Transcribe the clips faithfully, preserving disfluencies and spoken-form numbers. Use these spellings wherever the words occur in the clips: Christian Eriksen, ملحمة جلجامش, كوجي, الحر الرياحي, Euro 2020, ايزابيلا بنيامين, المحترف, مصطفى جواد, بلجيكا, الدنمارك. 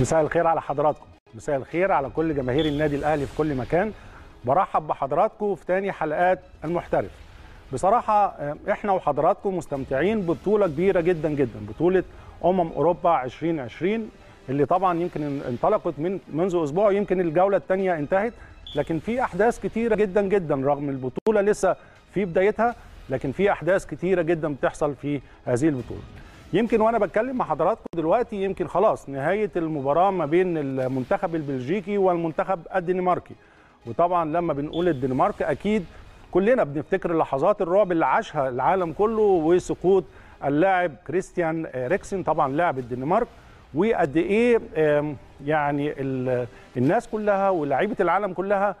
مساء الخير على حضراتكم، مساء الخير على كل جماهير النادي الأهلي في كل مكان. برحب بحضراتكم في تاني حلقات المحترف. بصراحة احنا وحضراتكم مستمتعين ببطولة كبيرة جدا جدا، بطولة أمم أوروبا ألفين وعشرين اللي طبعا يمكن انطلقت من منذ أسبوع، يمكن الجولة الثانية انتهت، لكن في أحداث كتيرة جدا جدا رغم البطولة لسه في بدايتها، لكن في أحداث كتيرة جدا بتحصل في هذه البطولة. يمكن وانا بتكلم مع حضراتكم دلوقتي يمكن خلاص نهايه المباراه ما بين المنتخب البلجيكي والمنتخب الدنماركي، وطبعا لما بنقول الدنمارك اكيد كلنا بنفتكر لحظات الرعب اللي عاشها العالم كله وسقوط اللاعب كريستيان إريكسن طبعا لاعب الدنمارك، وقد ايه يعني الناس كلها ولاعيبه العالم كلها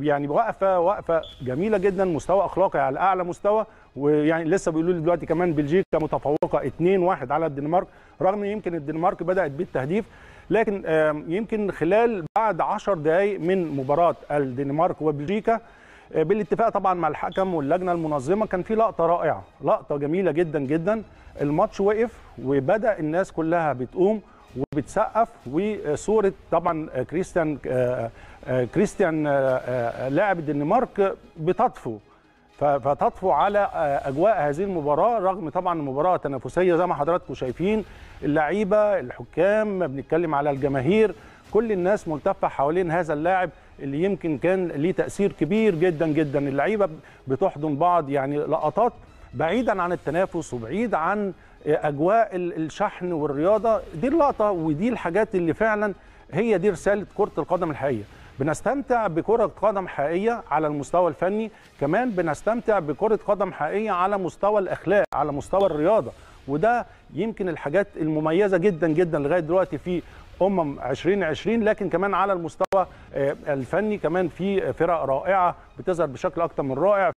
يعني واقفه واقفه جميله جدا، مستوى اخلاقي على اعلى مستوى، ويعني لسه بيقولوا لي دلوقتي كمان بلجيكا متفوقه اتنين واحد على الدنمارك، رغم ان يمكن الدنمارك بدات بالتهديف، لكن يمكن خلال بعد عشر دقائق من مباراه الدنمارك وبلجيكا بالاتفاق طبعا مع الحكم واللجنه المنظمه كان في لقطه رائعه، لقطه جميله جدا جدا، الماتش وقف وبدا الناس كلها بتقوم وبتسقف، وصوره طبعا كريستيان كريستيان لاعب الدنمارك بتطفو فتطفو على اجواء هذه المباراه، رغم طبعا المباراه تنافسيه زي ما حضراتكم شايفين، اللعيبه الحكام بنتكلم على الجماهير، كل الناس ملتفه حوالين هذا اللاعب اللي يمكن كان ليه تاثير كبير جدا جدا. اللعيبه بتحضن بعض، يعني لقطات بعيدا عن التنافس وبعيد عن اجواء الشحن والرياضه، دي اللقطه ودي الحاجات اللي فعلا هي دي رساله كره القدم الحقيقيه. بنستمتع بكرة قدم حقيقية على المستوى الفني، كمان بنستمتع بكرة قدم حقيقية على مستوى الأخلاق، على مستوى الرياضة، وده يمكن الحاجات المميزة جدا جدا لغاية دلوقتي في أمم ألفين وعشرين، لكن كمان على المستوى الفني كمان في فرق رائعة بتظهر بشكل أكتر من رائع،